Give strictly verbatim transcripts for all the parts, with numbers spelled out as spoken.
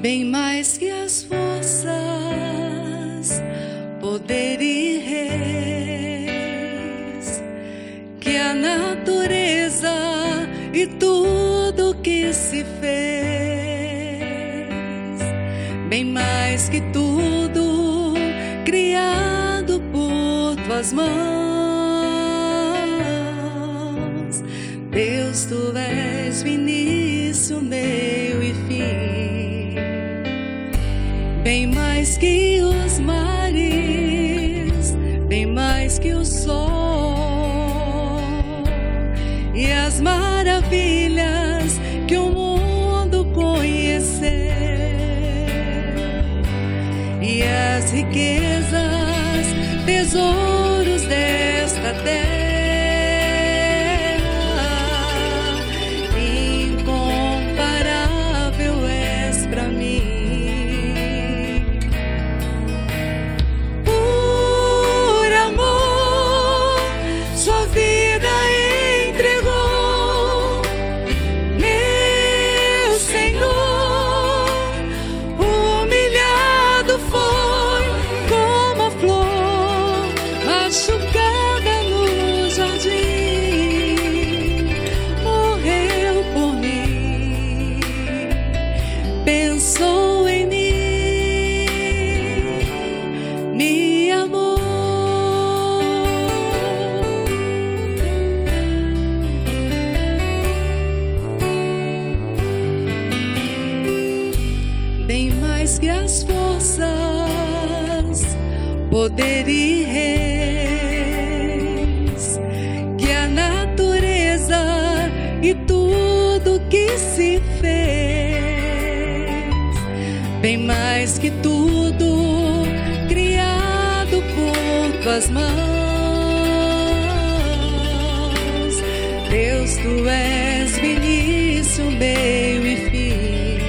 bem mais que as forças, poder e reis, que a natureza e tudo que se fez, bem mais que tudo criado por tuas mãos. Deus, tu és o início, o meio e fim, bem mais que os mares, bem mais que o sol e as maravilhas que o mundo conheceu, e as riquezas, tesouros desta terra. Poder e reis, que a natureza e tudo que se fez, bem mais que tudo criado por tuas mãos. Deus, tu és o início, o meio e fim,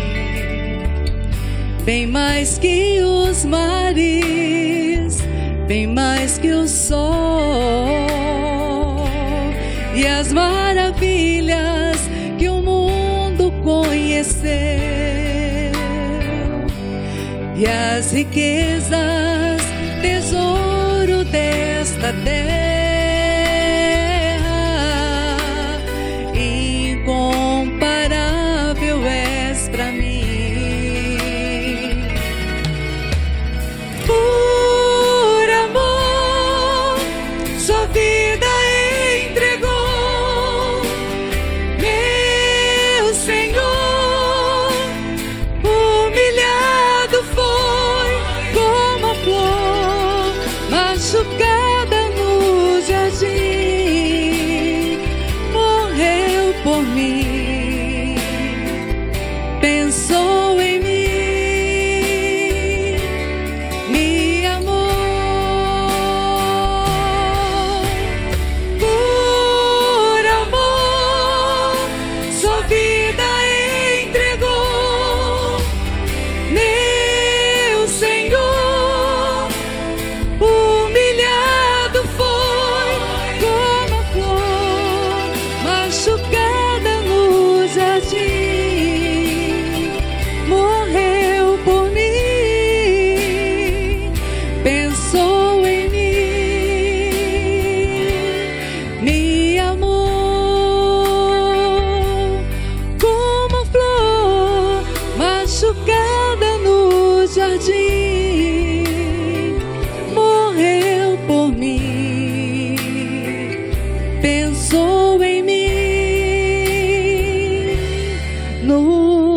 bem mais que os mares, bem mais que o sol e as maravilhas que o mundo conheceu, e as riquezas, tesouro desta terra. Pensou em mim no